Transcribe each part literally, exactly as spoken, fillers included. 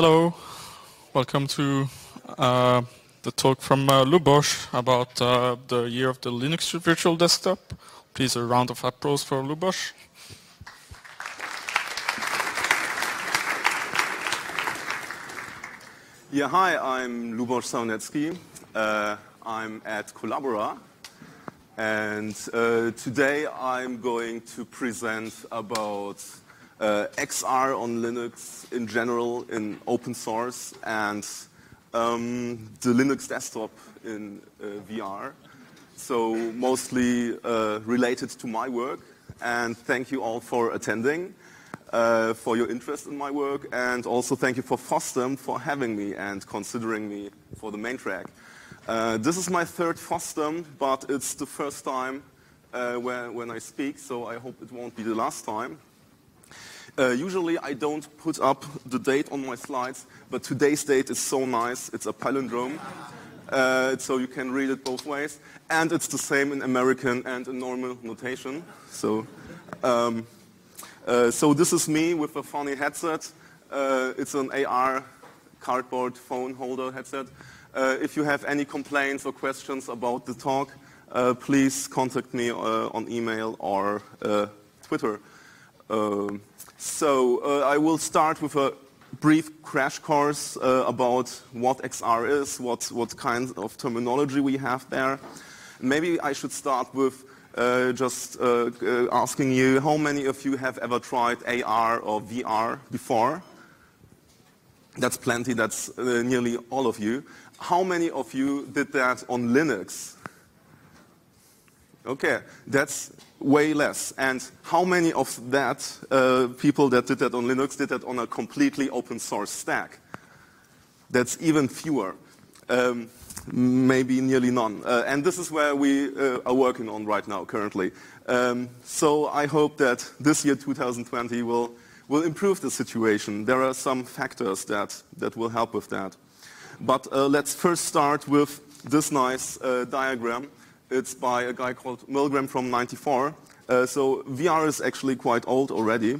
Hello, welcome to uh, the talk from uh, Lubosz about uh, the year of the Linux virtual desktop. Please, a round of applause for Lubosz. Yeah, hi, I'm Lubosz Sarnecki. Uh, I'm at Collabora. And uh, today I'm going to present about uh, X R on Linux in general, in open source, and um, the Linux desktop in uh, V R. So mostly uh, related to my work. And thank you all for attending, uh, for your interest in my work. And also thank you for FOSDEM for having me and considering me for the main track. Uh, this is my third FOSDEM, but it's the first time uh, where, when I speak, so I hope it won't be the last time. Uh, usually I don't put up the date on my slides, but today's date is so nice. It's a palindrome, uh, so you can read it both ways. And it's the same in American and in normal notation. So, um, uh, so this is me with a funny headset. Uh, it's an A R cardboard phone holder headset. Uh, if you have any complaints or questions about the talk, uh, please contact me uh, on email or uh, Twitter. Um, so uh, I will start with a brief crash course uh, about what X R is, what, what kind of terminology we have there. Maybe I should start with uh, just uh, uh, asking you, how many of you have ever tried A R or V R before? That's plenty, that's uh, nearly all of you. How many of you did that on Linux? Okay, that's way less. And how many of that uh, people that did that on Linux did that on a completely open source stack? That's even fewer, um, maybe nearly none. Uh, and this is where we uh, are working on right now currently. Um, so I hope that this year, two thousand twenty, will, will improve the situation. There are some factors that, that will help with that. But uh, let's first start with this nice uh, diagram. It's by a guy called Milgram from ninety-four. Uh, so V R is actually quite old already.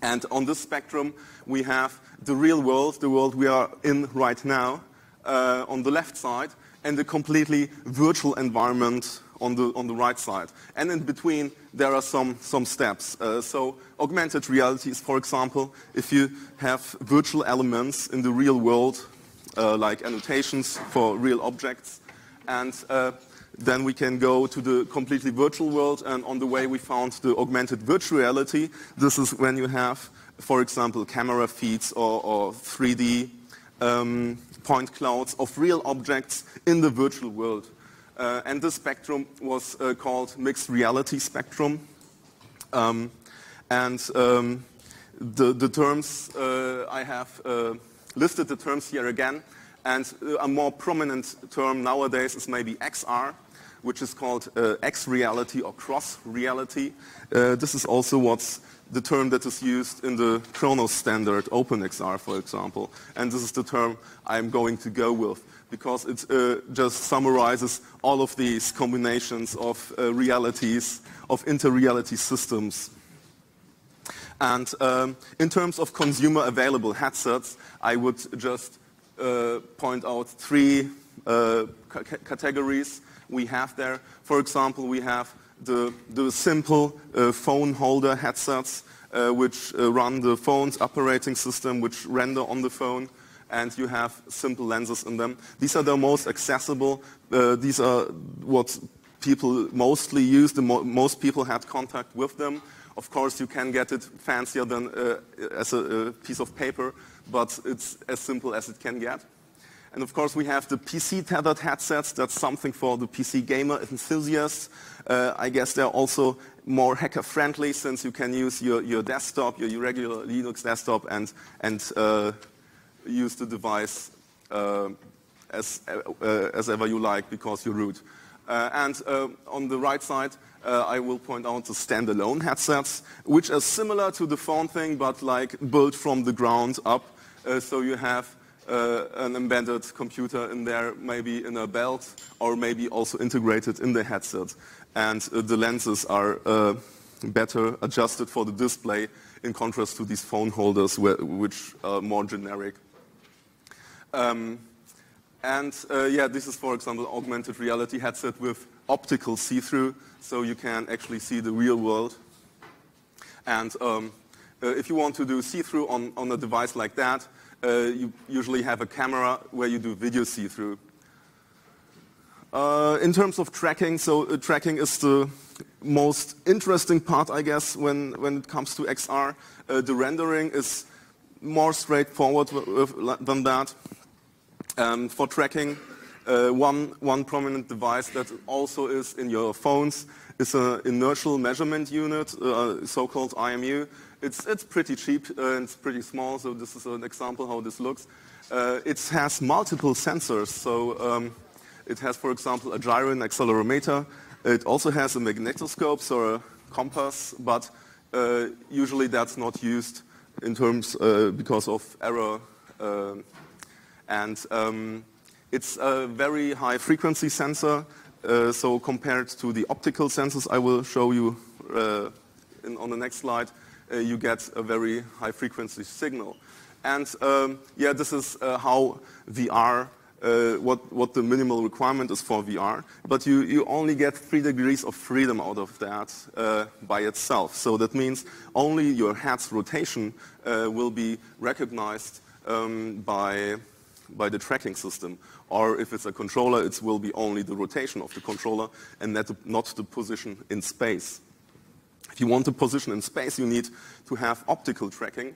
And on this spectrum, we have the real world, the world we are in right now, uh, on the left side, and the completely virtual environment on the, on the right side. And in between, there are some, some steps. Uh, so augmented reality is, for example, if you have virtual elements in the real world, Uh, like annotations for real objects. And uh, then we can go to the completely virtual world, and on the way we found the augmented virtuality. This is when you have, for example, camera feeds or, or three D um, point clouds of real objects in the virtual world. Uh, and this spectrum was uh, called mixed reality spectrum. Um, and um, the, the terms uh, I have uh, listed the terms here again, and a more prominent term nowadays is maybe X R, which is called uh, X-reality or cross-reality. Uh, this is also what's the term that is used in the Khronos standard, OpenXR, for example. And this is the term I'm going to go with, because it uh, just summarizes all of these combinations of uh, realities, of inter-reality systems. And um, in terms of consumer available headsets, I would just uh, point out three uh, categories we have there. For example, we have the, the simple uh, phone holder headsets, uh, which uh, run the phone's operating system, which render on the phone, and you have simple lenses in them. These are the most accessible. Uh, these are what people mostly use. The mo most people had contact with them. Of course, you can get it fancier than uh, as a, a piece of paper, but it's as simple as it can get. And of course, we have the P C-tethered headsets. That's something for the P C gamer enthusiasts. Uh, I guess they're also more hacker-friendly, since you can use your, your desktop, your, your regular Linux desktop, and, and uh, use the device uh, as, uh, as ever you like, because you root. Uh, and uh, on the right side, Uh, I will point out the standalone headsets, which are similar to the phone thing, but like built from the ground up. Uh, so you have uh, an embedded computer in there, maybe in a belt, or maybe also integrated in the headset. And uh, the lenses are uh, better adjusted for the display in contrast to these phone holders, which are more generic. Um, and uh, yeah, this is, for example, augmented reality headset with optical see-through, so you can actually see the real world. And um, uh, if you want to do see-through on, on a device like that, uh, you usually have a camera where you do video see-through. Uh, in terms of tracking, so uh, tracking is the most interesting part, I guess, when, when it comes to X R. Uh, the rendering is more straightforward than that. Um, for tracking, uh, one, one prominent device that also is in your phones is an inertial measurement unit, uh, so-called I M U. It's, it's pretty cheap uh, and it's pretty small, so this is an example how this looks. Uh, it has multiple sensors, so um, it has, for example, a gyro and accelerometer. It also has a magnetoscope, so a compass, but uh, usually that's not used in terms uh, because of error. Uh, and um, it's a very high frequency sensor. Uh, so compared to the optical sensors I will show you uh, in, on the next slide, uh, you get a very high frequency signal. And um, yeah, this is uh, how V R, uh, what, what the minimal requirement is for V R, but you, you only get three degrees of freedom out of that uh, by itself. So that means only your head's rotation uh, will be recognized um, by... by the tracking system, or if it's a controller, it will be only the rotation of the controller and not the position in space. If you want the position in space, you need to have optical tracking.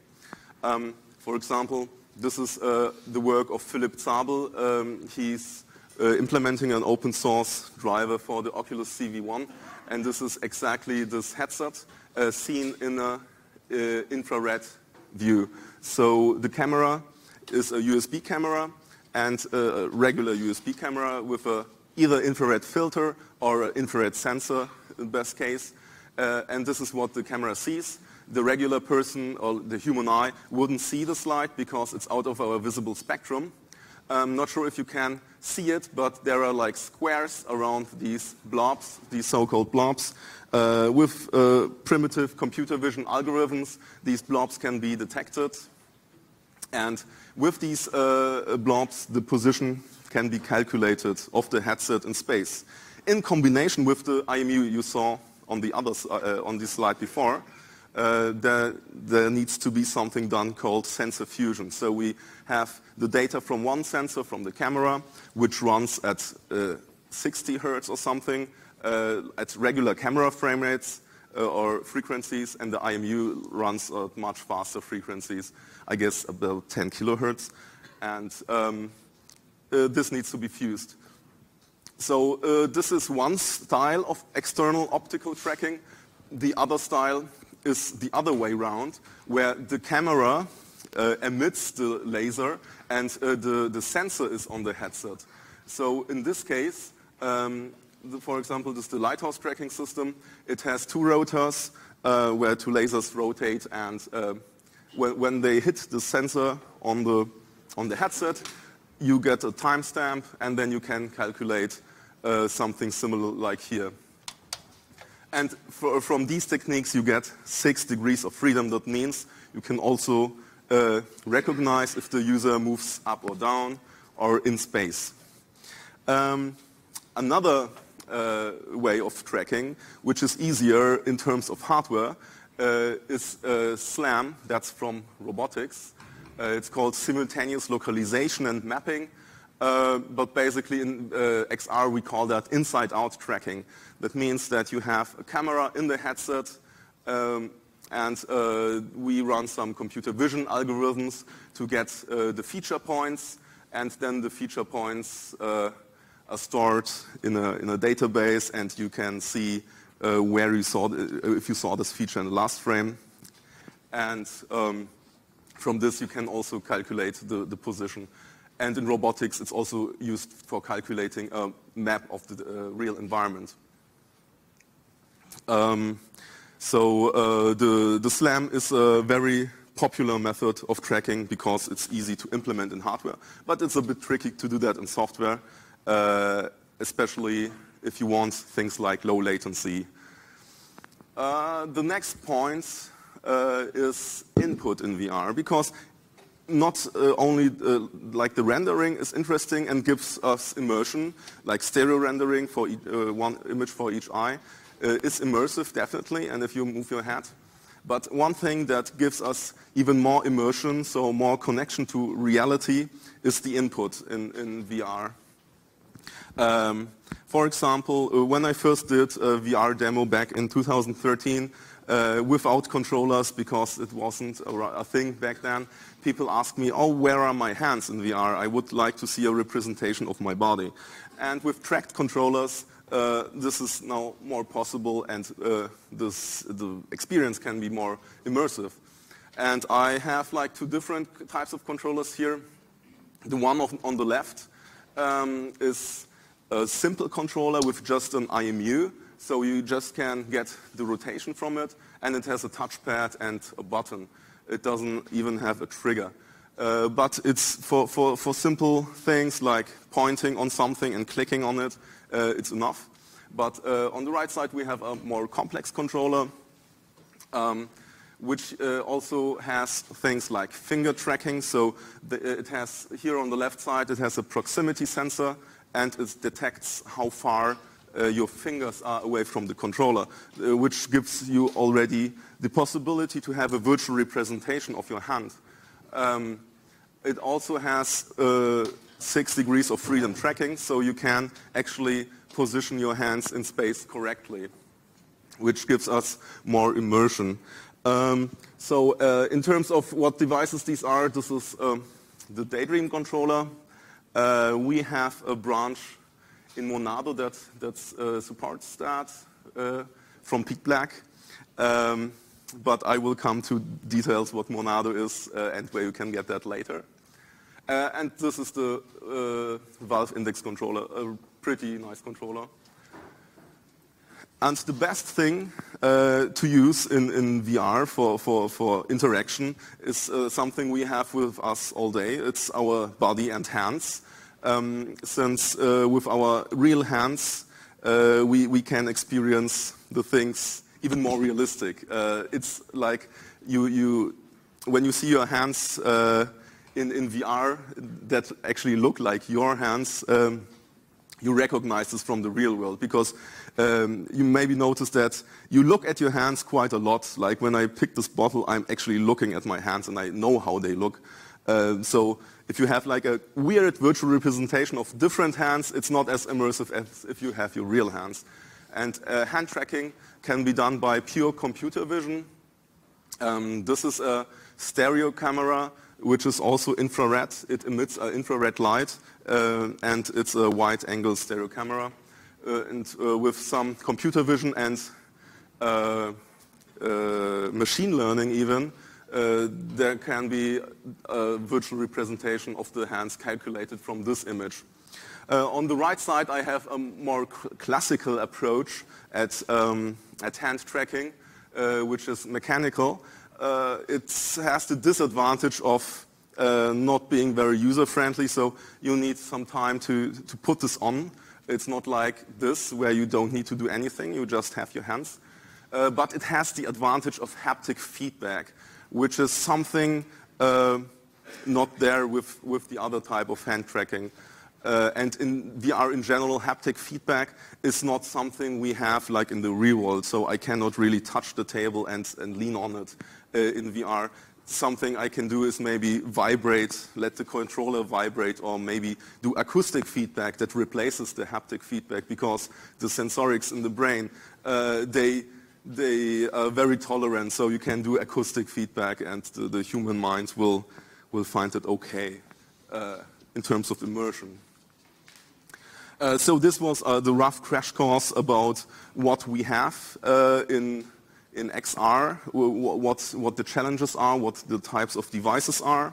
Um, for example, this is uh, the work of Philipp Zabel. Um, he's uh, implementing an open source driver for the Oculus C V one, and this is exactly this headset uh, seen in an uh, infrared view. So the camera is a U S B camera, and a regular U S B camera with a either infrared filter or an infrared sensor, in best case. Uh, and this is what the camera sees. The regular person or the human eye wouldn't see the slide because it's out of our visible spectrum. I'm not sure if you can see it, but there are like squares around these blobs, these so-called blobs. Uh, with uh, primitive computer vision algorithms, these blobs can be detected. And with these uh, blobs, the position can be calculated of the headset in space. In combination with the I M U you saw on the other, uh, on this slide before, uh, there, there needs to be something done called sensor fusion. So we have the data from one sensor, from the camera, which runs at uh, sixty hertz or something, uh, at regular camera frame rates, or frequencies, and the I M U runs at much faster frequencies, I guess about ten kilohertz, and um, uh, this needs to be fused. So uh, this is one style of external optical tracking. The other style is the other way around, where the camera uh, emits the laser and uh, the, the sensor is on the headset. So in this case, um, for example, this is the lighthouse tracking system. It has two rotors uh, where two lasers rotate, and uh, when, when they hit the sensor on the, on the headset, you get a timestamp, and then you can calculate uh, something similar like here. And for, from these techniques, you get six degrees of freedom. That means you can also uh, recognize if the user moves up or down or in space. Um, another Uh, way of tracking, which is easier in terms of hardware, uh, is uh, SLAM, that's from robotics. Uh, it's called simultaneous localization and mapping, uh, but basically in uh, X R we call that inside-out tracking. That means that you have a camera in the headset, um, and uh, we run some computer vision algorithms to get uh, the feature points, and then the feature points uh, are stored in a, in a database, and you can see uh, where you saw the, if you saw this feature in the last frame. And um, from this, you can also calculate the, the position. And in robotics, it's also used for calculating a map of the uh, real environment. Um, so uh, the, the SLAM is a very popular method of tracking because it's easy to implement in hardware, but it's a bit tricky to do that in software. Uh, especially if you want things like low latency. Uh, the next point uh, is input in V R, because not uh, only uh, like the rendering is interesting and gives us immersion, like stereo rendering for each, uh, one image for each eye, uh, is immersive definitely, and if you move your head. But one thing that gives us even more immersion, so more connection to reality, is the input in, in V R. Um, for example, uh, when I first did a V R demo back in two thousand thirteen, Uh, without controllers, because it wasn't a, a thing back then, people asked me, oh, where are my hands in V R? I would like to see a representation of my body. And with tracked controllers, uh, this is now more possible, and uh, this, the experience can be more immersive. And I have like two different types of controllers here. The one of, on the left um, is a simple controller with just an I M U. So you just can get the rotation from it, and it has a touchpad and a button. It doesn't even have a trigger. Uh, but it's for, for, for simple things like pointing on something and clicking on it, uh, it's enough. But uh, on the right side, we have a more complex controller, um, which uh, also has things like finger tracking. So the, it has, here on the left side, it has a proximity sensor, and it detects how far Uh, your fingers are away from the controller, uh, which gives you already the possibility to have a virtual representation of your hand. Um, it also has uh, six degrees of freedom tracking, so you can actually position your hands in space correctly, which gives us more immersion. Um, so uh, in terms of what devices these are, this is uh, the Daydream controller. Uh, we have a branch in Monado that, that uh, supports that uh, from Pete Black. Um, but I will come to details what Monado is uh, and where you can get that later. Uh, and this is the uh, Valve Index controller, a pretty nice controller. And the best thing uh, to use in, in V R for, for, for interaction is uh, something we have with us all day. It's our body and hands. Um, since uh, with our real hands, uh, we, we can experience the things even more realistic. Uh, it's like you, you, when you see your hands uh, in, in V R that actually look like your hands, um, you recognize this from the real world, because um, you maybe notice that you look at your hands quite a lot. Like when I pick this bottle, I'm actually looking at my hands and I know how they look. Uh, so if you have like a weird virtual representation of different hands, it's not as immersive as if you have your real hands. And uh, hand tracking can be done by pure computer vision. Um, this is a stereo camera, which is also infrared. It emits uh, infrared light, uh, and it's a wide-angle stereo camera. Uh, and uh, with some computer vision and uh, uh, machine learning even, Uh, there can be a virtual representation of the hands calculated from this image. Uh, on the right side, I have a more classical approach at, um, at hand tracking, uh, which is mechanical. Uh, it has the disadvantage of uh, not being very user-friendly, so you need some time to, to put this on. It's not like this, where you don't need to do anything, you just have your hands. Uh, but it has the advantage of haptic feedback, which is something uh, not there with, with the other type of hand tracking. Uh, and in V R in general, haptic feedback is not something we have like in the real world, so I cannot really touch the table and, and lean on it uh, in V R. Something I can do is maybe vibrate, let the controller vibrate, or maybe do acoustic feedback that replaces the haptic feedback, because the sensorics in the brain, uh, they... They are very tolerant, so you can do acoustic feedback, and the, the human mind will, will find it okay uh, in terms of immersion. Uh, so this was uh, the rough crash course about what we have uh, in, in X R, what, what the challenges are, what the types of devices are.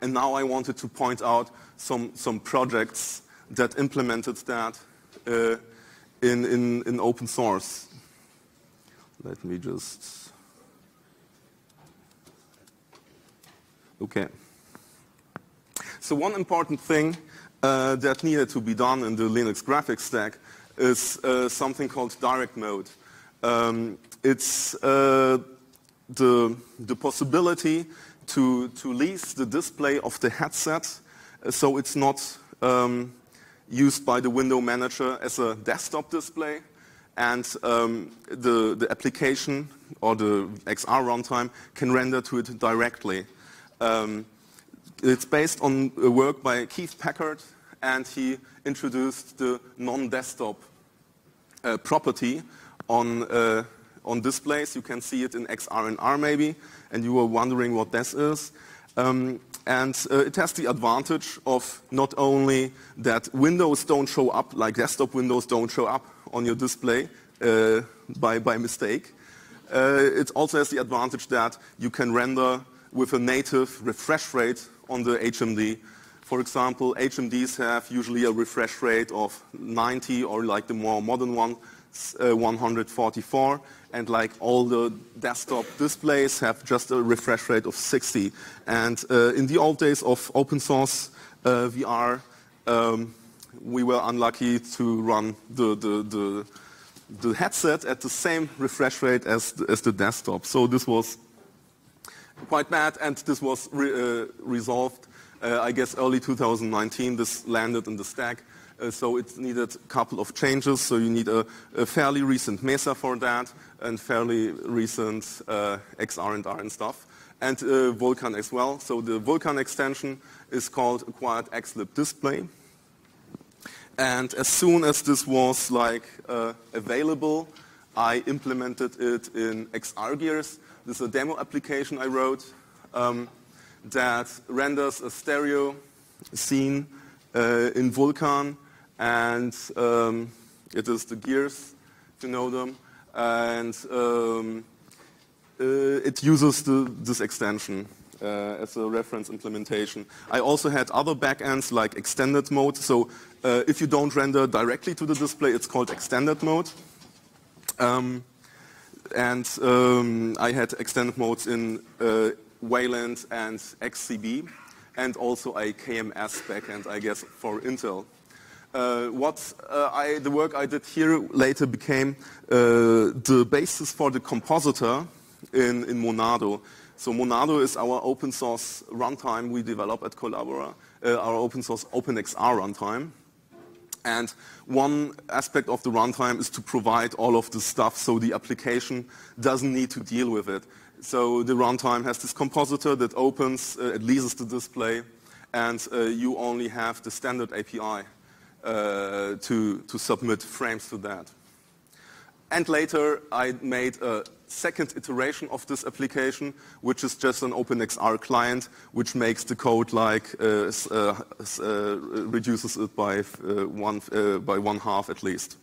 And now I wanted to point out some, some projects that implemented that uh, in, in, in open source. Let me just, okay. So one important thing uh, that needed to be done in the Linux graphics stack is uh, something called direct mode. Um, it's uh, the, the possibility to, to lease the display of the headset so it's not um, used by the window manager as a desktop display. And um, the, the application or the X R runtime can render to it directly. Um, it's based on a work by Keith Packard, and he introduced the non-desktop uh, property on, uh, on displays. You can see it in X R and R maybe, and you were wondering what this is. Um, and uh, it has the advantage of not only that windows don't show up, like desktop windows don't show up on your display uh, by, by mistake. Uh, it also has the advantage that you can render with a native refresh rate on the H M D. For example, H M Ds have usually a refresh rate of ninety, or like the more modern one, uh, one hundred forty-four, and like all the desktop displays have just a refresh rate of sixty. And uh, in the old days of open source uh, V R, um, we were unlucky to run the, the, the, the headset at the same refresh rate as the, as the desktop. So this was quite bad, and this was re, uh, resolved, uh, I guess, early two thousand nineteen. This landed in the stack, uh, so it needed a couple of changes. So you need a, a fairly recent Mesa for that, and fairly recent uh, X R and R and stuff, and uh, Vulkan as well. So the Vulkan extension is called Acquired XLib Display. And as soon as this was like uh, available, I implemented it in X R Gears. This is a demo application I wrote um, that renders a stereo scene uh, in Vulkan, and um, it is the gears, if you know them, and um, uh, it uses the, this extension. Uh, as a reference implementation. I also had other backends like extended mode. So uh, if you don't render directly to the display, it's called extended mode. Um, and um, I had extended modes in uh, Wayland and X C B, and also a K M S backend, I guess, for Intel. Uh, what uh, I, the work I did here later became uh, the basis for the compositor in, in Monado. So Monado is our open source runtime we develop at Collabora, uh, our open source OpenXR runtime. And one aspect of the runtime is to provide all of the stuff so the application doesn't need to deal with it. So the runtime has this compositor that opens, uh, it leases the display, and uh, you only have the standard A P I uh, to, to submit frames to that. And later I made a second iteration of this application, which is just an OpenXR client, which makes the code like uh, uh, uh, reduces it by uh, one uh, by one half at least.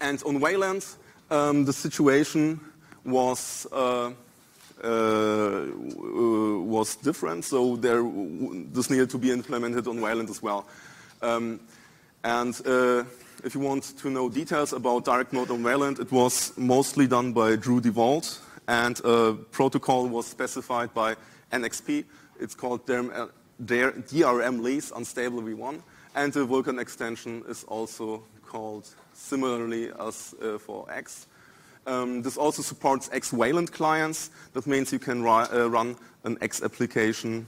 And on Wayland, um, the situation was uh, uh, was different. So there, this needed to be implemented on Wayland as well, um, and. Uh, If you want to know details about direct mode on Wayland, it was mostly done by Drew DeVault, and a protocol was specified by N X P. It's called D R M Lease Unstable V one, and the Vulkan extension is also called similarly as uh, for X. Um, this also supports X Wayland clients. That means you can uh, run an X application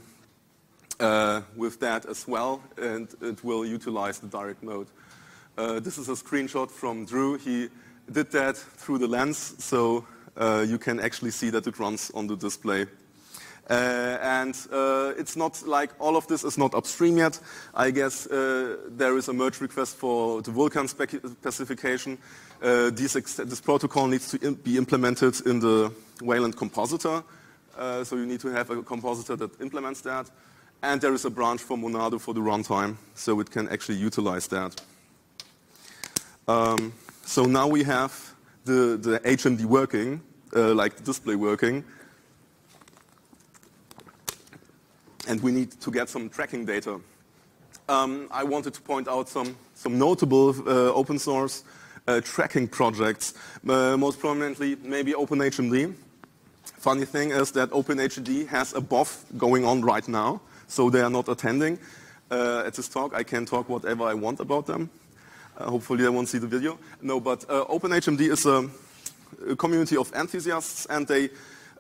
uh, with that as well, and it will utilize the direct mode. Uh, this is a screenshot from Drew. He did that through the lens, so uh, you can actually see that it runs on the display. Uh, and uh, it's not like all of this is not upstream yet. I guess uh, there is a merge request for the Vulkan spec specification. Uh, this, ex this protocol needs to im be implemented in the Wayland compositor, uh, so you need to have a compositor that implements that. And there is a branch for Monado for the runtime, so it can actually utilize that. Um, so now we have the, the H M D working, uh, like the display working, and we need to get some tracking data. Um, I wanted to point out some, some notable uh, open source uh, tracking projects, uh, most prominently maybe OpenHMD. Funny thing is that OpenHMD has a B O F going on right now, so they are not attending uh, at this talk. I can talk whatever I want about them. Uh, hopefully, I won't see the video. No, but uh, OpenHMD is a a community of enthusiasts, and they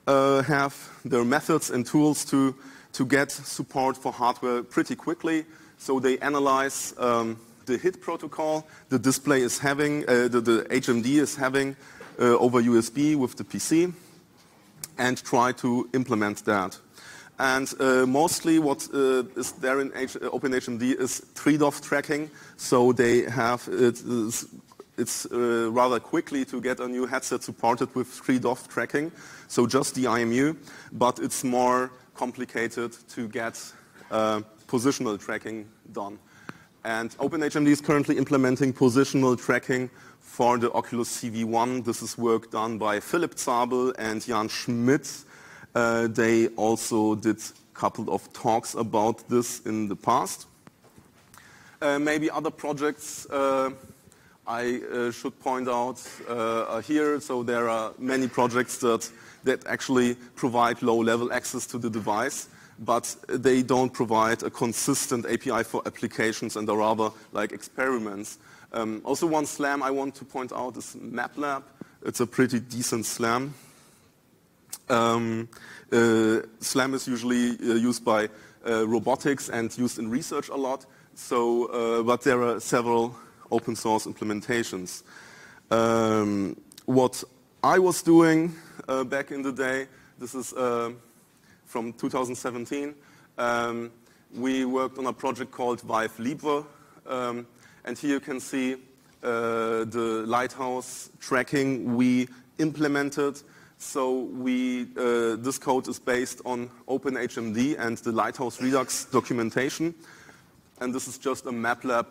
uh, have their methods and tools to, to get support for hardware pretty quickly. So they analyze um, the hit protocol the display is having, uh, the, the H M D is having uh, over U S B with the P C, and try to implement that. And uh, mostly what uh, is there in H Open H M D is trade-off tracking, so they have it, it's, it's uh, rather quickly to get a new headset supported with trade-off tracking, so just the I M U, but it's more complicated to get uh, positional tracking done. And Open H M D is currently implementing positional tracking for the Oculus C V one. This is work done by Philipp Zabel and Jan Schmidt. Uh, they also did a couple of talks about this in the past. Uh, maybe other projects uh, I uh, should point out uh, are here. So there are many projects that, that actually provide low-level access to the device, but they don't provide a consistent A P I for applications, and are rather like experiments. Um, also one slam I want to point out is MapLab. It's a pretty decent slam. Um, uh, SLAM is usually uh, used by uh, robotics and used in research a lot, so, uh, but there are several open source implementations. Um, what I was doing uh, back in the day, this is uh, from two thousand seventeen, um, we worked on a project called Vive Libre, um, and here you can see uh, the lighthouse tracking we implemented. So we, uh, this code is based on Open H M D and the Lighthouse Redux documentation. And this is just a MapLab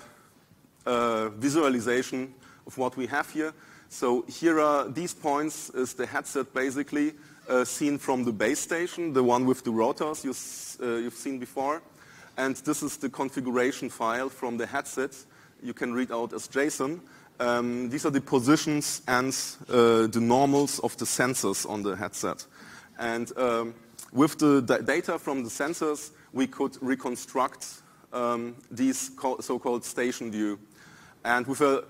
uh, visualization of what we have here. So here are these points, is the headset basically uh, seen from the base station, the one with the rotors you s uh, you've seen before. And this is the configuration file from the headset. You can read out as JSON. Um, these are the positions and uh, the normals of the sensors on the headset. And um, with the da data from the sensors, we could reconstruct um, these so-called station view. And with a,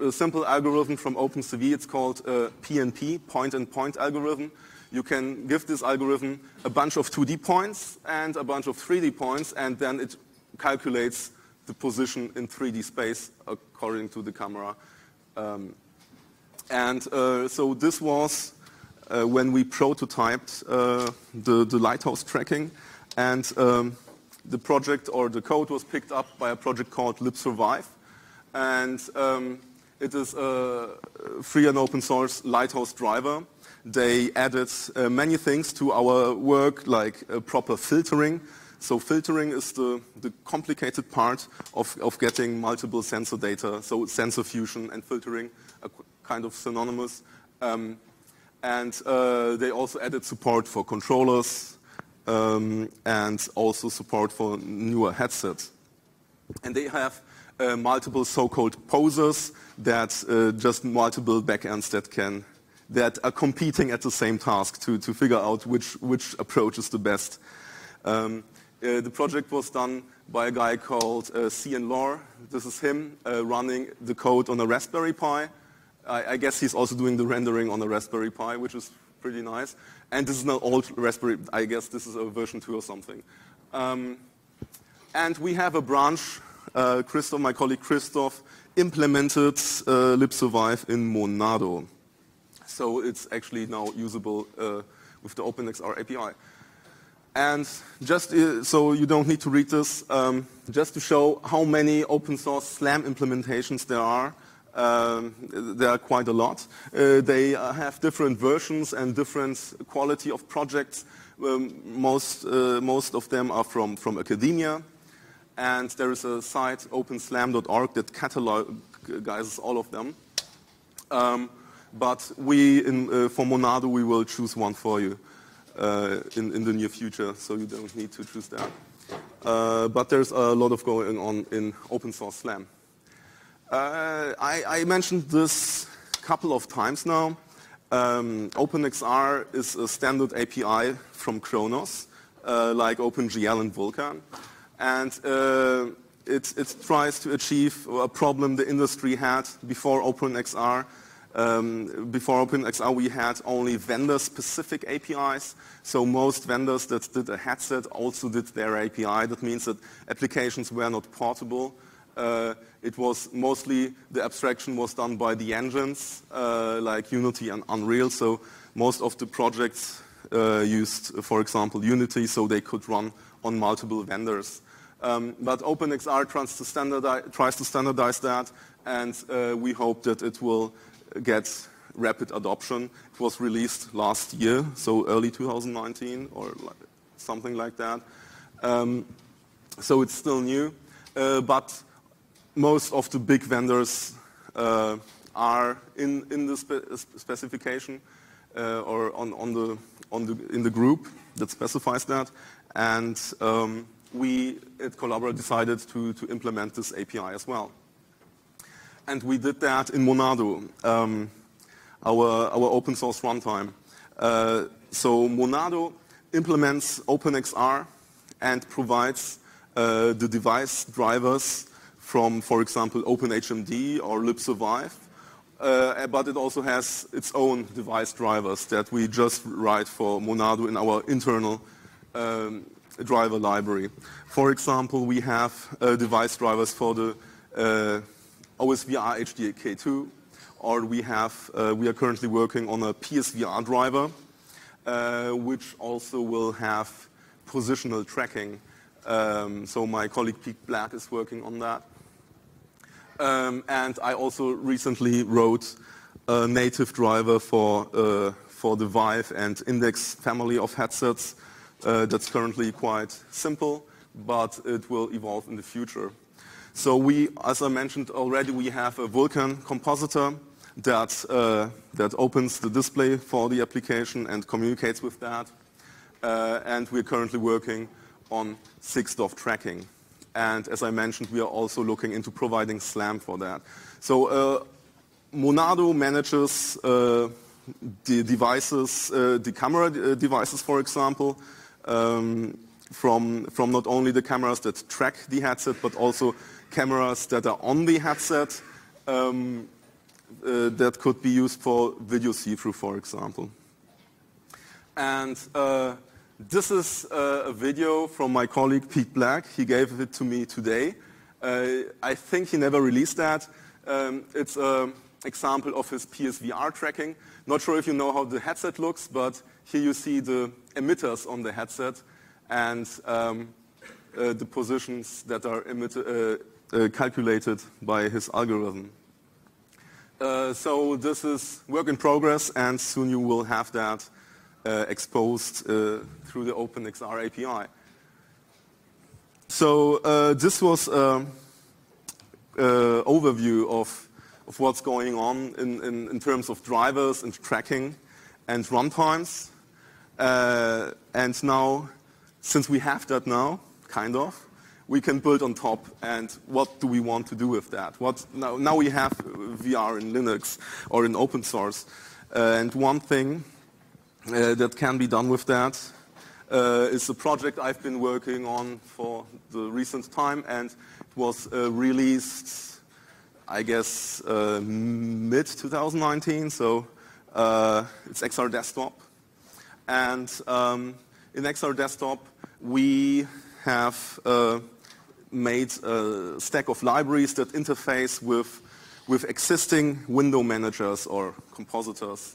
a simple algorithm from OpenCV, it's called uh, P N P, point-and-point algorithm. You can give this algorithm a bunch of two D points and a bunch of three D points, and then it calculates the position in three D space according to the camera. Um, and uh, so this was uh, when we prototyped uh, the, the lighthouse tracking, and um, the project or the code was picked up by a project called LibSurvive, and um, it is a free and open source lighthouse driver. They added uh, many things to our work, like uh, proper filtering. So filtering is the, the complicated part of, of getting multiple sensor data. So sensor fusion and filtering are kind of synonymous. Um, and uh, they also added support for controllers um, and also support for newer headsets. And they have uh, multiple so-called posers that uh, just multiple backends that can that are competing at the same task to, to figure out which, which approach is the best. Um, Uh, the project was done by a guy called uh, C N Lore. This is him uh, running the code on a Raspberry Pi. I, I guess he's also doing the rendering on a Raspberry Pi, which is pretty nice. And this is not old Raspberry. I guess this is a version two or something. Um, and we have a branch. Uh, Christoph, my colleague Christoph, implemented uh, LibSurvive in Monado. So it's actually now usable uh, with the Open X R A P I. And just uh, so you don't need to read this, um, just to show how many open source SLAM implementations there are, um, there are quite a lot. Uh, they uh, have different versions and different quality of projects. Um, most, uh, most of them are from, from academia. And there is a site, open slam dot org, that catalogizes all of them. Um, but we, in, uh, for Monado, we will choose one for you. Uh, in, in the near future, so you don't need to choose that. Uh, but there's a lot of going on in open source SLAM. Uh, I, I mentioned this a couple of times now. Um, Open X R is a standard A P I from Khronos, uh, like OpenGL and Vulkan. And uh, it, it tries to achieve a problem the industry had before Open X R, Um, before OpenXR, we had only vendor-specific A P Is. So most vendors that did a headset also did their A P I. That means that applications were not portable. Uh, it was mostly, the abstraction was done by the engines, uh, like Unity and Unreal. So most of the projects uh, used, for example, Unity, so they could run on multiple vendors. Um, but OpenXR tries to standardize, tries to standardize that, and uh, we hope that it will get rapid adoption. It was released last year, so early two thousand nineteen or something like that. Um, so it's still new, uh, but most of the big vendors uh, are in in the spe specification uh, or on on the on the in the group that specifies that, and um, we at Collabora decided to to implement this A P I as well. And we did that in Monado, um, our our open source runtime. Uh, so Monado implements OpenXR and provides uh, the device drivers from, for example, OpenHMD or LibSurvive, uh, but it also has its own device drivers that we just write for Monado in our internal um, driver library. For example, we have uh, device drivers for the uh, O S V R H D K two, or we have uh, we are currently working on a P S V R driver, uh, which also will have positional tracking. Um, so my colleague Pete Black is working on that. Um, and I also recently wrote a native driver for, uh, for the Vive and Index family of headsets. Uh, that's currently quite simple, but it will evolve in the future. So we, as I mentioned already, we have a Vulkan compositor that, uh, that opens the display for the application and communicates with that. Uh, and we're currently working on six D O F tracking. And as I mentioned, we are also looking into providing SLAM for that. So uh, Monado manages uh, the devices, uh, the camera devices, for example, um, from, from not only the cameras that track the headset, but also cameras that are on the headset um, uh, that could be used for video see-through, for example. And uh, this is uh, a video from my colleague Pete Black. He gave it to me today. Uh, I think he never released that. Um, it's an example of his P S V R tracking. Not sure if you know how the headset looks, but here you see the emitters on the headset and um, uh, the positions that are emitter, uh, uh, calculated by his algorithm. Uh, so this is work in progress, and soon you will have that Uh, exposed uh, through the OpenXR A P I. So uh, this was an uh, uh, overview of, of what's going on in, in, in terms of drivers and tracking and runtimes. Uh, and now, since we have that now, kind of, we can build on top. And what do we want to do with that? What, now, now we have V R in Linux or in open source. Uh, and one thing Uh, that can be done with that uh, is a project I've been working on for the recent time, and it was uh, released, I guess, uh, mid two thousand nineteen, so uh, it's X R Desktop. And um, in X R Desktop, we have uh, made a stack of libraries that interface with, with existing window managers or compositors.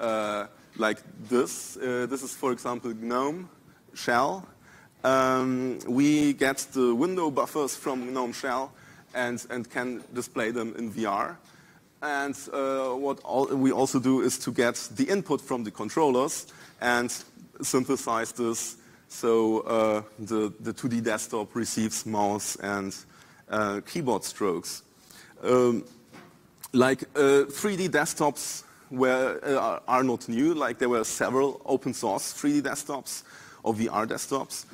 Uh, Like this. Uh, this is, for example, GNOME Shell. Um, we get the window buffers from GNOME Shell and, and can display them in V R. And uh, what all we also do is to get the input from the controllers and synthesize this so uh, the, the two D desktop receives mouse and uh, keyboard strokes. Um, like uh, three D desktops Were, uh, are not new. Like there were several open source three D desktops or V R desktops.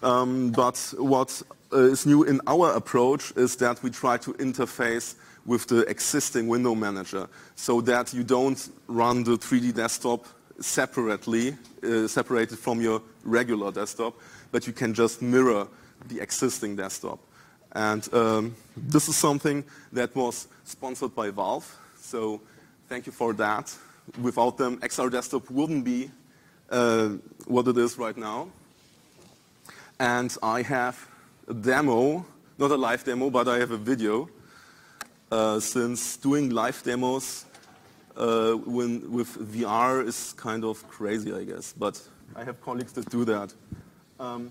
Um, but what uh, is new in our approach is that we try to interface with the existing window manager so that you don't run the three D desktop separately, uh, separated from your regular desktop, but you can just mirror the existing desktop. And um, this is something that was sponsored by Valve. So Thank you for that. Without them, X R Desktop wouldn't be uh, what it is right now. And I have a demo, not a live demo, but I have a video. Uh, since doing live demos uh, when, with V R is kind of crazy, I guess. But I have colleagues that do that. Um,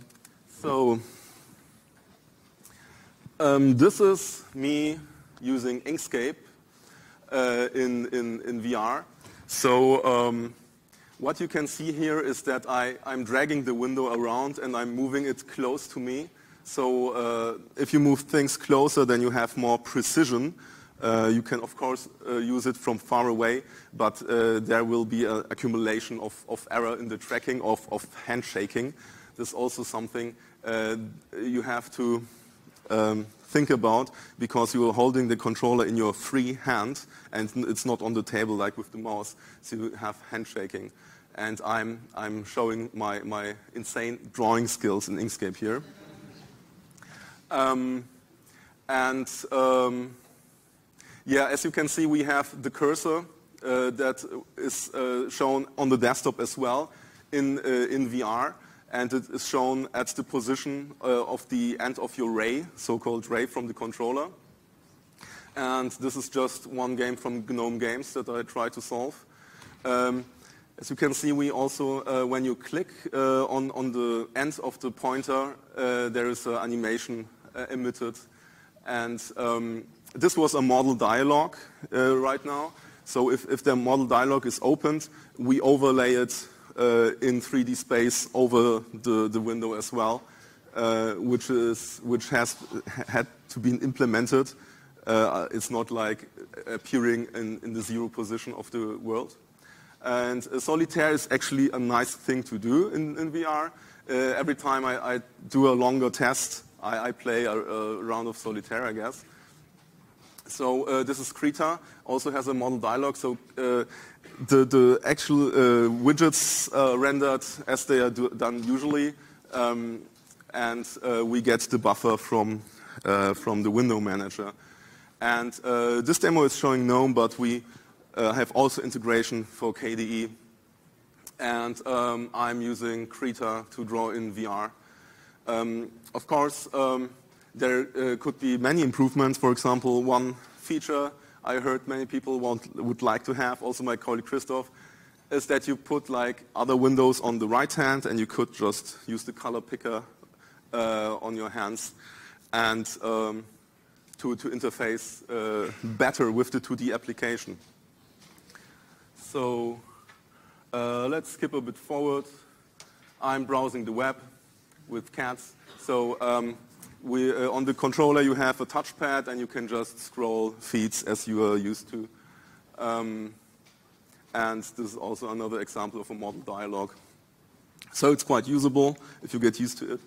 so um, this is me using Inkscape uh, in, in, in V R. So um, what you can see here is that I, I'm dragging the window around and I'm moving it close to me. So uh, if you move things closer, then you have more precision. Uh, you can, of course, uh, use it from far away, but uh, there will be an accumulation of, of error in the tracking of, of handshaking. This is also something uh, you have to um, think about, because you are holding the controller in your free hand and it's not on the table like with the mouse, so you have handshaking. And I'm, I'm showing my, my insane drawing skills in Inkscape here. Um, and um, yeah, as you can see, we have the cursor uh, that is uh, shown on the desktop as well in, uh, in V R, and it is shown at the position uh, of the end of your ray, so-called ray from the controller. And this is just one game from GNOME Games that I try to solve. Um, As you can see, we also, uh, when you click uh, on, on the end of the pointer, uh, there is an animation uh, emitted. And um, this was a model dialog uh, right now. So if, if the model dialog is opened, we overlay it uh, in three D space over the, the window as well, uh, which, is, which has had to be implemented. Uh, it's not like appearing in, in the zero position of the world. And uh, solitaire is actually a nice thing to do in, in V R. Uh, every time I, I do a longer test, I, I play a, a round of solitaire, I guess. So uh, this is Krita, also has a model dialog. So uh, the, the actual uh, widgets uh, rendered as they are do, done usually, um, and uh, we get the buffer from, uh, from the window manager. And uh, this demo is showing GNOME, but we Uh, have also integration for K D E, and um, I'm using Krita to draw in V R. Um, of course, um, there uh, could be many improvements. For example, one feature I heard many people want, would like to have, also my colleague Christoph, is that you put like other windows on the right hand, and you could just use the color picker uh, on your hands, and um, to, to interface uh, better with the two D application. So uh, let's skip a bit forward. I'm browsing the web with cats. So um, we, uh, on the controller, you have a touchpad, and you can just scroll feeds as you are used to. Um, and this is also another example of a model dialog. So it's quite usable if you get used to it.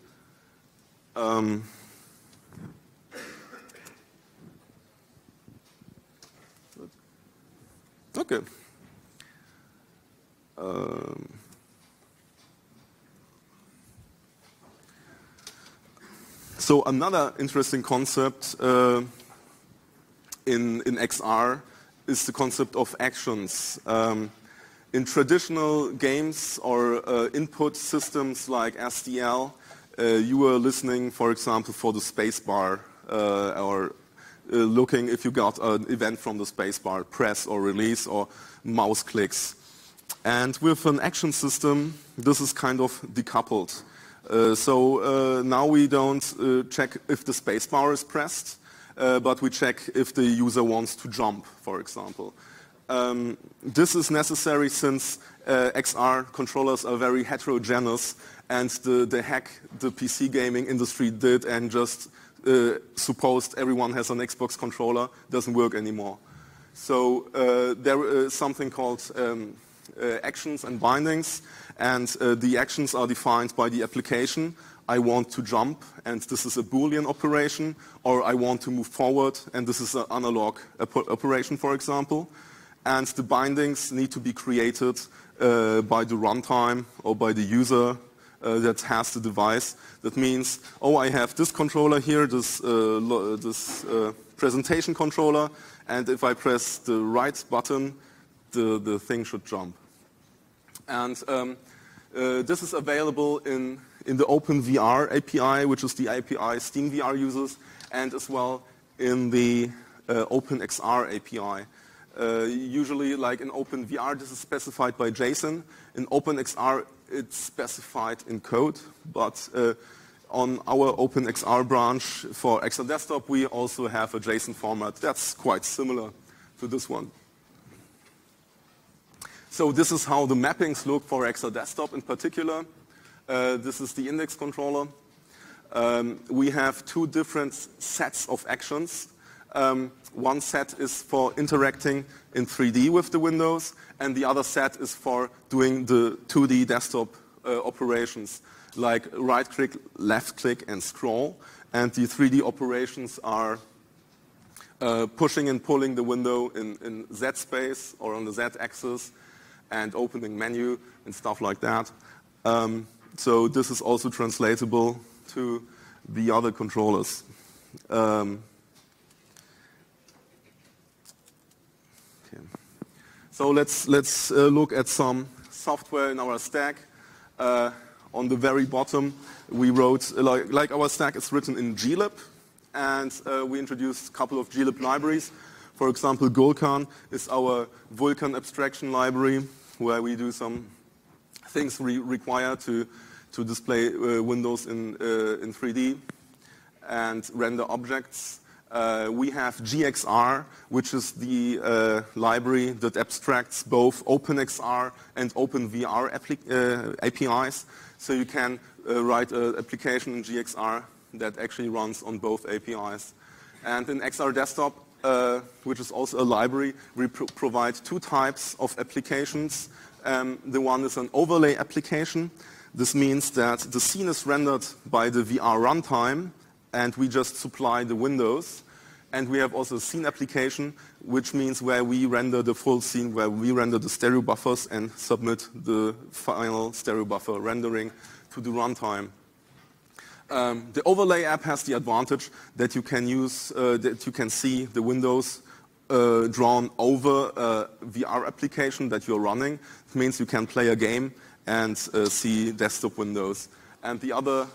Um, OK. Um, so another interesting concept uh, in, in X R is the concept of actions. Um, in traditional games or uh, input systems like S D L, uh, you were listening, for example, for the space bar uh, or uh, looking if you got an event from the space bar, press or release or mouse clicks. And with an action system, this is kind of decoupled. Uh, so uh, now we don't uh, check if the spacebar is pressed, uh, but we check if the user wants to jump, for example. Um, this is necessary since uh, X R controllers are very heterogeneous, and the, the hack the P C gaming industry did and just uh, supposed everyone has an Xbox controller doesn't work anymore. So uh, there is something called um, Uh, actions and bindings, and uh, the actions are defined by the application. I want to jump, and this is a Boolean operation, or I want to move forward, and this is an analog op operation, for example. And the bindings need to be created uh, by the runtime or by the user uh, that has the device. That means, oh, I have this controller here, this, uh, this uh, presentation controller, and if I press the right button, the, the thing should jump. And um, uh, this is available in, in the OpenVR A P I, which is the A P I SteamVR uses, and as well in the uh, OpenXR A P I. Uh, usually, like in OpenVR, this is specified by JSON. In OpenXR, it's specified in code. But uh, on our OpenXR branch for X R Desktop, we also have a JSON format that's quite similar to this one. So this is how the mappings look for X R Desktop in particular. Uh, this is the index controller. Um, we have two different sets of actions. Um, one set is for interacting in three D with the windows, and the other set is for doing the two D desktop uh, operations, like right-click, left-click, and scroll. And the three D operations are uh, pushing and pulling the window in, in Z space or on the Z axis, and opening menu and stuff like that. Um, so this is also translatable to the other controllers. Um, So let's, let's uh, look at some software in our stack. Uh, on the very bottom, we wrote, like, like our stack is written in GLib, and uh, we introduced a couple of GLib libraries. For example, Vulkan is our Vulkan abstraction library, where we do some things we require to, to display uh, windows in, uh, in three D and render objects. Uh, we have G X R, which is the uh, library that abstracts both OpenXR and OpenVR uh, A P Is. So you can uh, write an application in G X R that actually runs on both A P Is. And in X R Desktop, uh, which is also a library, we pro provide two types of applications. Um, the one is an overlay application. This means that the scene is rendered by the V R runtime, and we just supply the windows. And we have also a scene application, which means where we render the full scene, where we render the stereo buffers and submit the final stereo buffer rendering to the runtime. Um, the overlay app has the advantage that you can use, uh, that you can see the windows uh, drawn over a V R application that you're running. It means you can play a game and uh, see desktop windows. And the other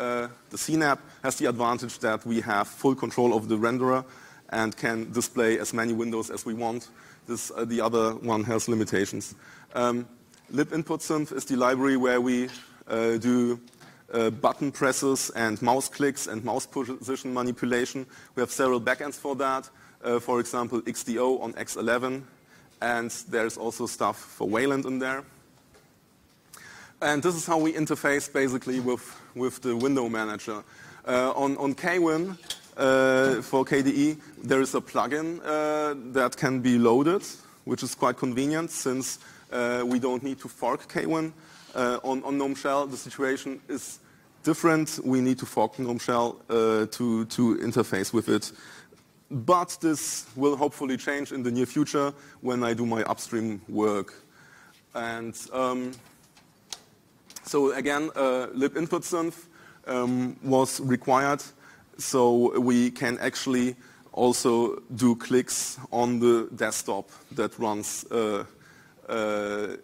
Uh, the scene app has the advantage that we have full control of the renderer and can display as many windows as we want. This, uh, the other one has limitations. Um, LibInputSynth is the library where we uh, do uh, button presses and mouse clicks and mouse position manipulation. We have several backends for that. Uh, for example, X D O on X eleven. And there's also stuff for Wayland in there. And this is how we interface basically with, with the window manager. Uh, on on KWin, uh, for K D E, there is a plugin uh, that can be loaded, which is quite convenient since uh, we don't need to fork KWin. Uh, on, on GNOME Shell, the situation is different. We need to fork GNOME Shell uh, to, to interface with it. But this will hopefully change in the near future when I do my upstream work. And Um, So again, uh, libinputSynth um, was required, so we can actually also do clicks on the desktop that runs uh, uh,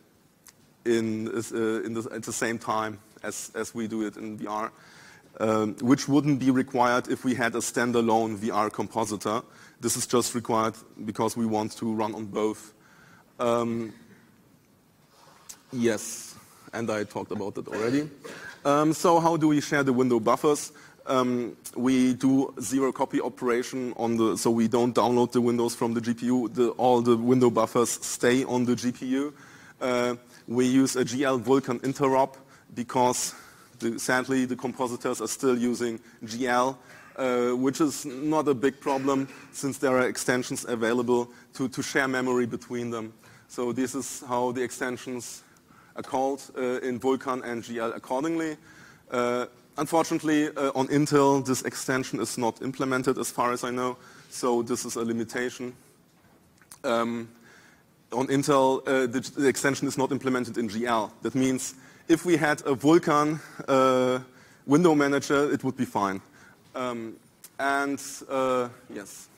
in, uh, in the, at the same time as, as we do it in V R, um, which wouldn't be required if we had a standalone V R compositor. This is just required because we want to run on both. Um, yes. And I talked about that already. Um, so how do we share the window buffers? Um, we do zero copy operation on the, so we don't download the windows from the G P U. The, all the window buffers stay on the G P U. Uh, we use a G L Vulkan interop because the, sadly the compositors are still using G L, uh, which is not a big problem since there are extensions available to, to share memory between them. So this is how the extensions are called uh, in Vulkan and G L accordingly. Uh, unfortunately, uh, on Intel, this extension is not implemented as far as I know, so this is a limitation. Um, on Intel, uh, the, the extension is not implemented in G L. That means if we had a Vulkan uh, window manager, it would be fine. Um, and uh, yes.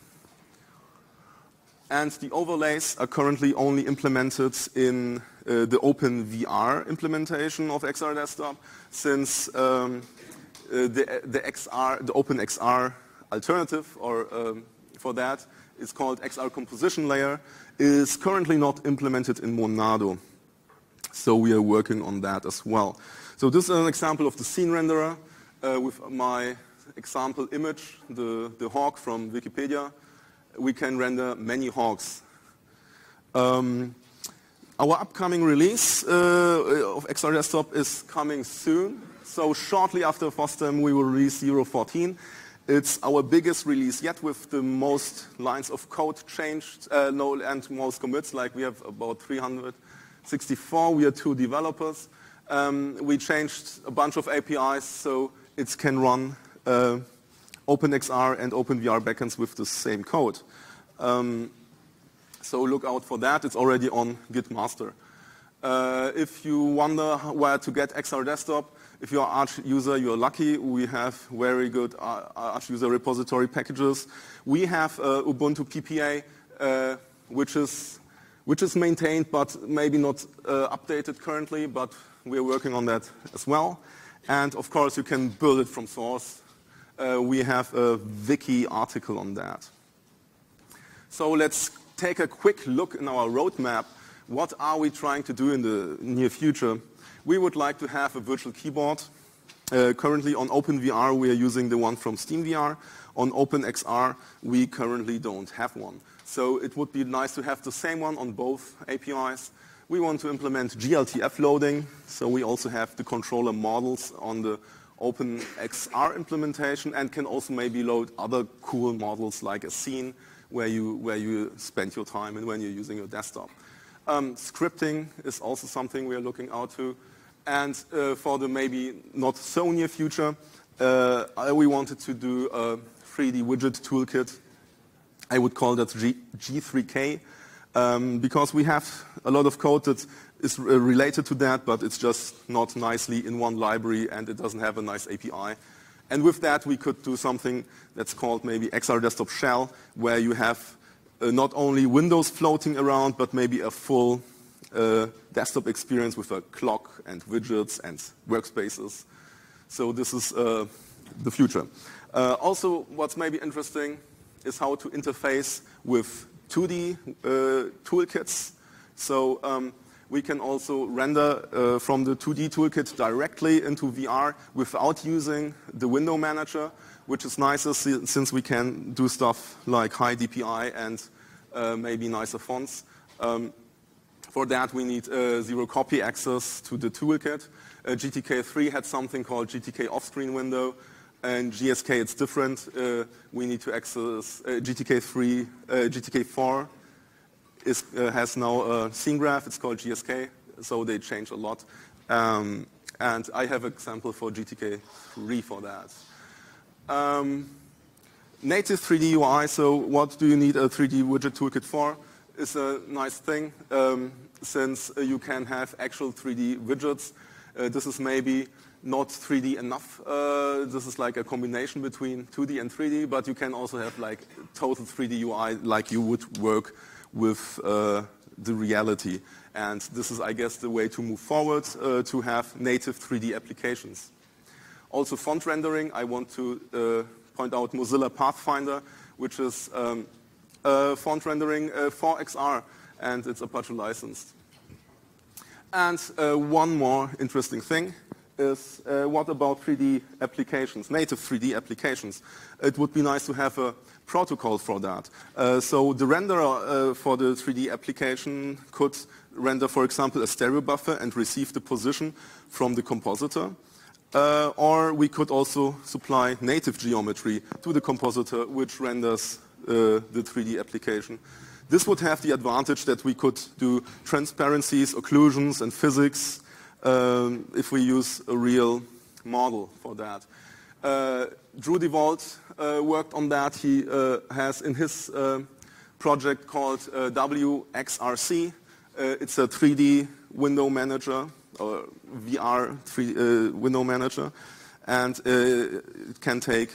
And the overlays are currently only implemented in uh, the OpenVR implementation of X R Desktop, since um, uh, the, the X R, the OpenXR alternative, or um, for that, it's called X R Composition Layer, is currently not implemented in Monado. So we are working on that as well. So this is an example of the scene renderer uh, with my example image, the, the hawk from Wikipedia. We can render many hawks. Um, our upcoming release uh, of X R Desktop is coming soon. So shortly after FOSDEM, we will release zero point fourteen. It's our biggest release yet, with the most lines of code changed, uh, no, and most commits. Like, we have about three hundred sixty-four. We are two developers. Um, we changed a bunch of A P Is, so it can run uh, OpenXR and OpenVR backends with the same code. Um, so look out for that. It's already on Git master. Uh, if you wonder where to get X R Desktop, if you're an Arch user, you're lucky. We have very good Arch user repository packages. We have uh, Ubuntu P P A, uh, which is which is maintained, but maybe not uh, updated currently. But we're working on that as well. And of course, you can build it from source. Uh, we have a wiki article on that. So let's take a quick look in our roadmap. What are we trying to do in the near future? We would like to have a virtual keyboard. Uh, currently on OpenVR, we are using the one from SteamVR. On OpenXR, we currently don't have one. So it would be nice to have the same one on both A P Is. We want to implement G L T F loading. So we also have the controller models on the OpenXR implementation, and can also maybe load other cool models like a scene where you, where you spend your time and when you're using your desktop. Um, scripting is also something we are looking out to. And uh, for the maybe not so near future, uh, we wanted to do a three D widget toolkit. I would call that G three K, um, because we have a lot of code that is related to that, but it's just not nicely in one library, and it doesn't have a nice A P I. And with that, we could do something that's called maybe X R Desktop Shell, where you have uh, not only windows floating around, but maybe a full uh, desktop experience with a clock and widgets and workspaces. So this is uh, the future. Uh, also, what's maybe interesting is how to interface with two D uh, toolkits. So um, we can also render uh, from the two D toolkit directly into V R without using the window manager, which is nicer since we can do stuff like high D P I and uh, maybe nicer fonts. Um, for that, we need uh, zero copy access to the toolkit. Uh, G T K three had something called G T K off-screen window, and G S K it's different. Uh, we need to access uh, G T K three, uh, G T K four. Is, uh, has now a scene graph. It's called G S K, so they change a lot. Um, and I have an example for G T K three for that. Um, native three D U I, so what do you need a three D widget toolkit for? It's a nice thing, um, since you can have actual three D widgets. Uh, this is maybe not three D enough. Uh, this is like a combination between two D and three D, but you can also have like total three D U I, like you would work with uh, the reality. And this is, I guess, the way to move forward, uh, to have native three D applications. Also font rendering, I want to uh, point out Mozilla Pathfinder, which is um, uh, font rendering uh, for X R, and it's Apache licensed. And uh, one more interesting thing is, uh, what about three D applications, native three D applications? It would be nice to have a protocol for that. Uh, so the renderer uh, for the three D application could render, for example, a stereo buffer and receive the position from the compositor. Uh, or we could also supply native geometry to the compositor, which renders uh, the three D application. This would have the advantage that we could do transparencies, occlusions, and physics um, if we use a real model for that. Uh, Drew DeVault uh, worked on that. He uh, has in his uh, project called uh, W X R C. Uh, it's a three D window manager, or V R three D, uh, window manager, and uh, it can take,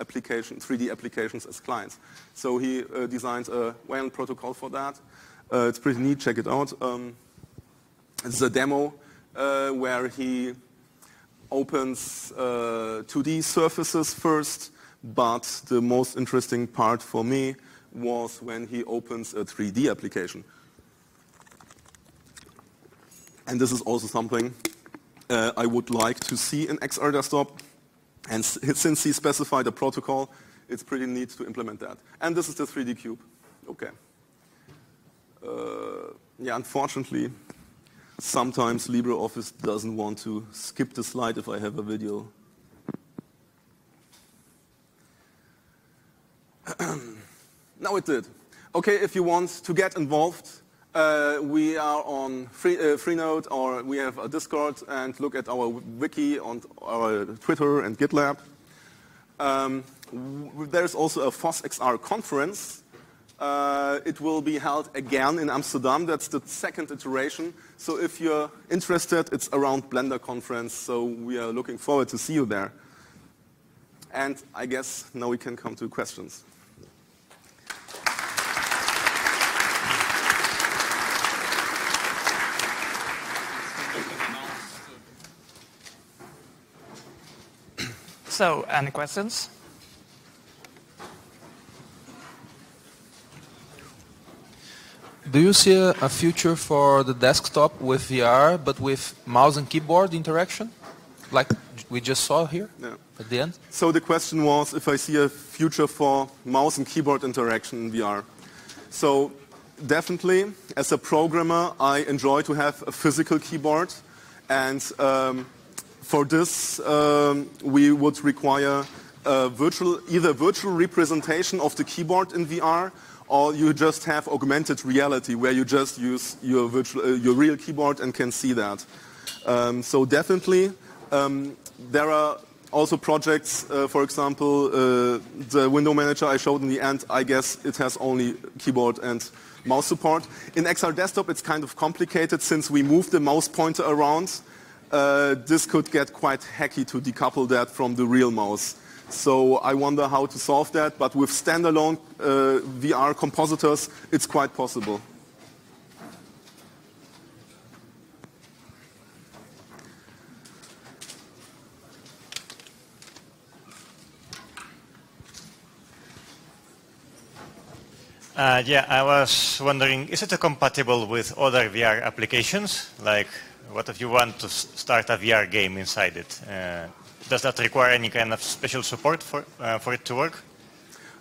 application, three D applications as clients. So he uh, designed a W A N protocol for that. Uh, it's pretty neat, check it out. Um, it's a demo uh, where he opens uh, two D surfaces first, but the most interesting part for me was when he opens a three D application. And this is also something uh, I would like to see in X R Desktop. And since he specified a protocol, it's pretty neat to implement that. And this is the three D cube. Okay. Uh, yeah, unfortunately, sometimes LibreOffice doesn't want to skip the slide if I have a video. Now it did. Okay, if you want to get involved, uh, we are on free, uh, Freenode, or we have a Discord, and look at our wiki on our Twitter and GitLab. Um, there's also a FOSXR conference. Uh, it will be held again in Amsterdam. That's the second iteration. So if you're interested, it's around Blender conference. So we are looking forward to see you there. And I guess now we can come to questions. So, any questions? Do you see a, a future for the desktop with V R, but with mouse and keyboard interaction, like we just saw here yeah. at the end? So the question was if I see a future for mouse and keyboard interaction in V R. So definitely, as a programmer, I enjoy to have a physical keyboard, and um, for this, um, we would require a virtual, either virtual representation of the keyboard in V R, or you just have augmented reality where you just use your, virtual, uh, your real keyboard and can see that. Um, so definitely, um, there are also projects, uh, for example, uh, the window manager I showed in the end, I guess it has only keyboard and mouse support. In X R Desktop, it's kind of complicated since we move the mouse pointer around. Uh, this could get quite hacky to decouple that from the real mouse. So I wonder how to solve that, but with standalone uh, V R compositors, it's quite possible. Uh, yeah, I was wondering, is it compatible with other V R applications? Like, what if you want to start a V R game inside it? Uh, Does that require any kind of special support for, uh, for it to work?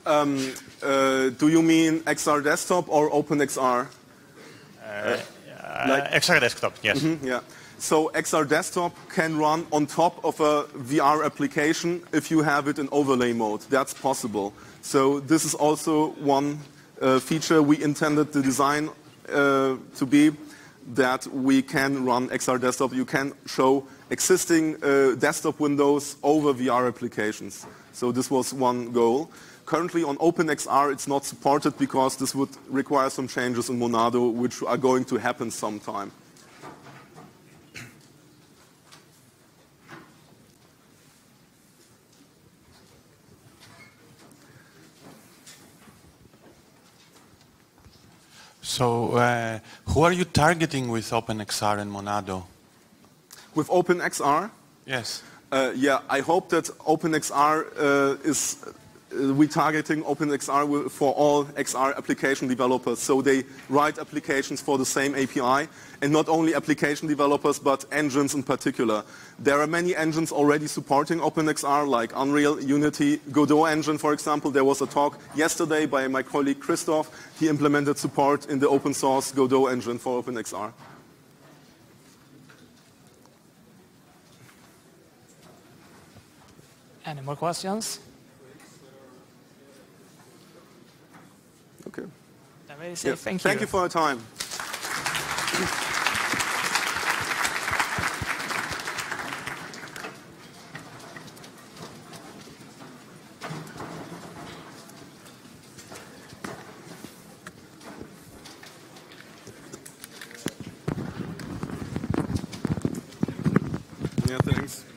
Um, uh, do you mean X R Desktop or OpenXR? Uh, uh, like? X R Desktop, yes. Mm-hmm, yeah. So X R Desktop can run on top of a V R application if you have it in overlay mode. That's possible. So this is also one uh, feature we intended the design uh, to be, that we can run X R Desktop. You can show existing uh, desktop windows over V R applications. So this was one goal. Currently on OpenXR it's not supported because this would require some changes in Monado which are going to happen sometime. So uh, who are you targeting with OpenXR and Monado? With OpenXR? Yes. Uh, yeah, I hope that OpenXR uh, is, uh, we're targeting OpenXR for all X R application developers. So they write applications for the same A P I, and not only application developers, but engines in particular. There are many engines already supporting OpenXR, like Unreal, Unity, Godot engine, for example. There was a talk yesterday by my colleague Christoph. He implemented support in the open source Godot engine for OpenXR. Any more questions? Okay. I really say yeah. Thank you. Thank you for your time. Yeah, thanks.